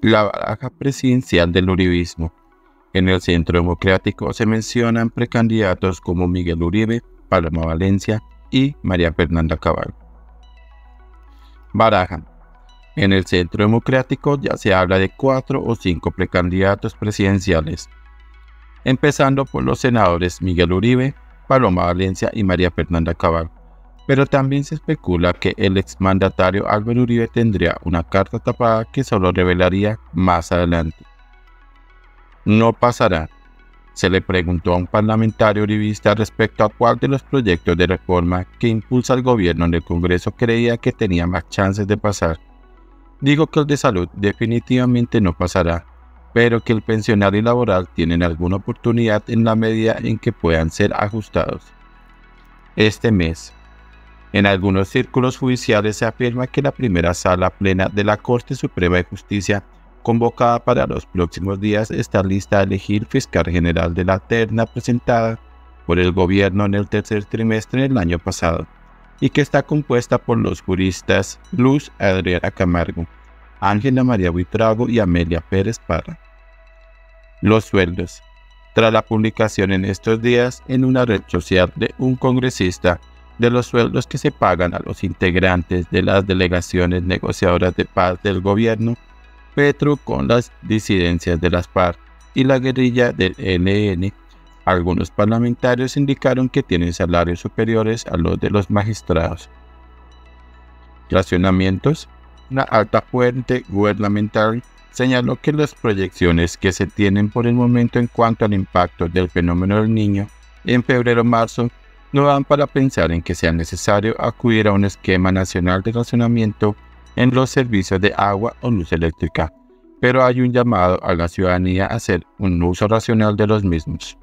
la baraja presidencial del uribismo. En el Centro Democrático se mencionan precandidatos como Miguel Uribe, Paloma Valencia y María Fernanda Cabal. Baraja. En el Centro Democrático ya se habla de 4 o 5 precandidatos presidenciales, empezando por los senadores Miguel Uribe, Paloma Valencia y María Fernanda Cabal, pero también se especula que el exmandatario Álvaro Uribe tendría una carta tapada que solo revelaría más adelante. No pasará. Se le preguntó a un parlamentario uribista respecto a cuál de los proyectos de reforma que impulsa el gobierno en el Congreso creía que tenía más chances de pasar. Dijo que el de salud definitivamente no pasará, pero que el pensionario y laboral tienen alguna oportunidad en la medida en que puedan ser ajustados. Este mes, en algunos círculos judiciales se afirma que la primera sala plena de la Corte Suprema de Justicia convocada para los próximos días está lista a elegir fiscal general de la terna presentada por el gobierno en el tercer trimestre del año pasado y que está compuesta por los juristas Luz Adriana Camargo, Ángela María Buitrago y Amelia Pérez Parra. Los sueldos. Tras la publicación en estos días en una red social de un congresista de los sueldos que se pagan a los integrantes de las delegaciones negociadoras de paz del gobierno, Petro con las disidencias de las FARC y la guerrilla del ELN, algunos parlamentarios indicaron que tienen salarios superiores a los de los magistrados. Racionamientos. Una alta fuente gubernamental señaló que las proyecciones que se tienen por el momento en cuanto al impacto del fenómeno del Niño en febrero-marzo no dan para pensar en que sea necesario acudir a un esquema nacional de racionamiento en los servicios de agua o luz eléctrica, pero hay un llamado a la ciudadanía a hacer un uso racional de los mismos.